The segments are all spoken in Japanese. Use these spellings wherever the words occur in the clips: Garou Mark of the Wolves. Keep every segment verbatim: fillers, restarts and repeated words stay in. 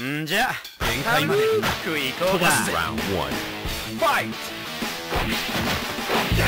んじゃ限界まで低いこうだ。ファイト。限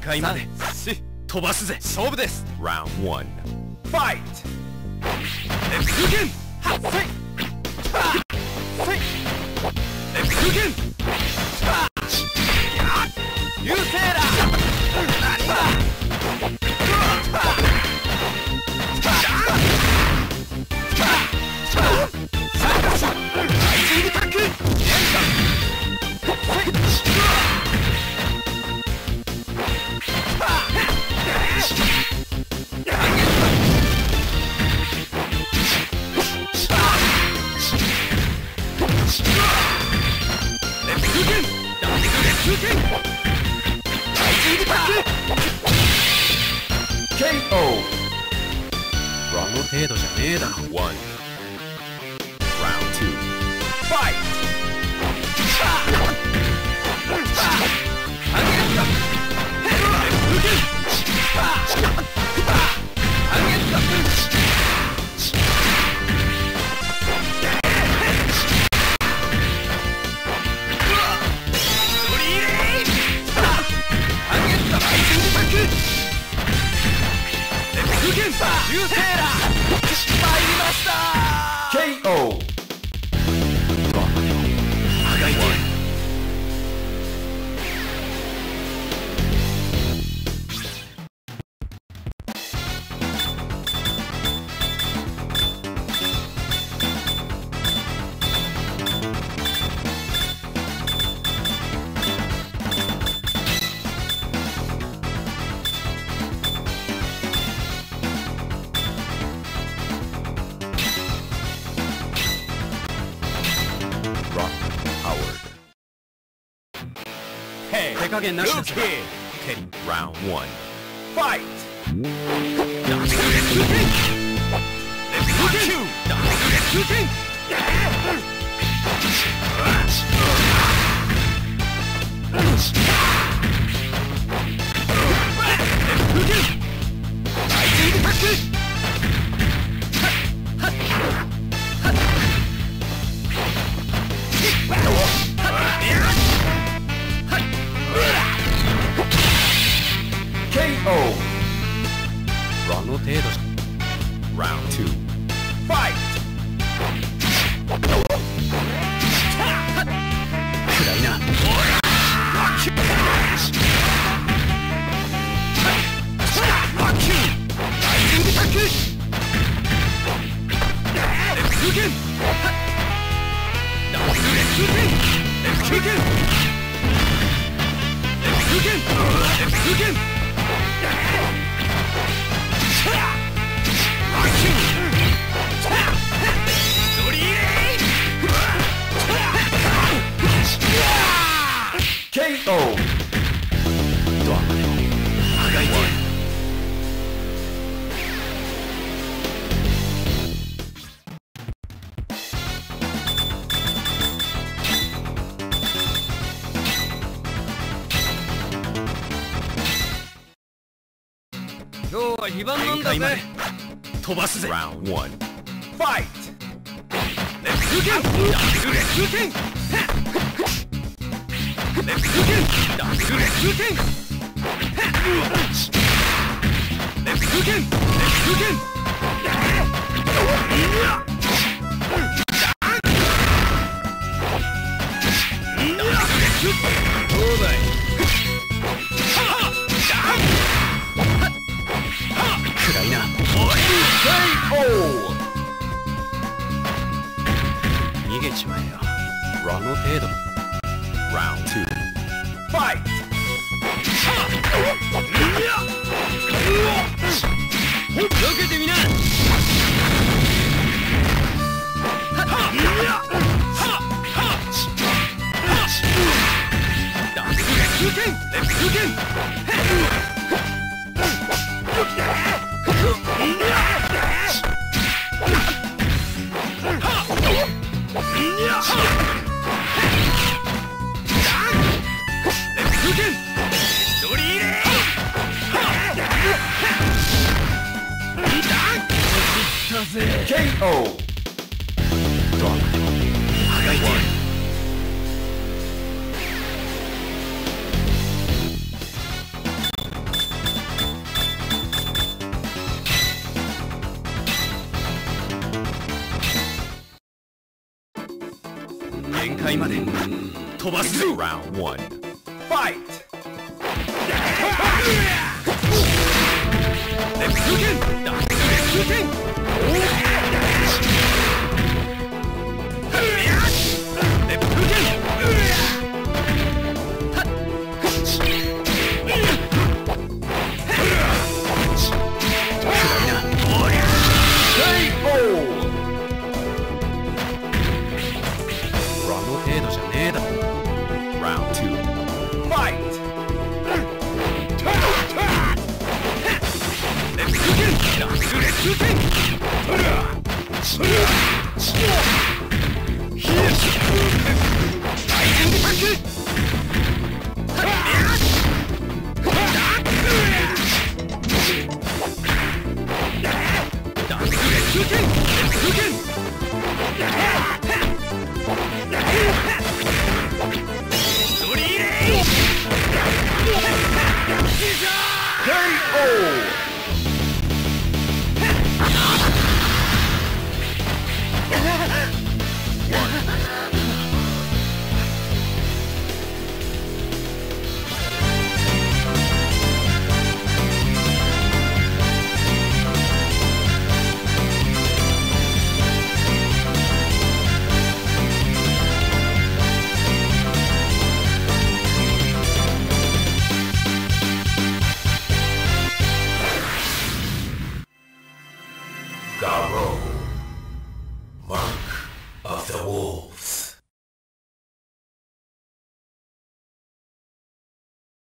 界まで飛ばすぜ。勝負です。ラウンドワンファイ加減なしですか。ケリーラウンドワンファイト。ダンスレッツキューダンスレッツキューラウンドツーファイト飛ばすぜ。Round one. Fight. 逃げちまえよ。ラの程度も。Round two. Fight. よけてみな。ケーオー ドラマでもあがいている。限界まで飛ばす。Round one. Fight. ガロー Mark of the Wall.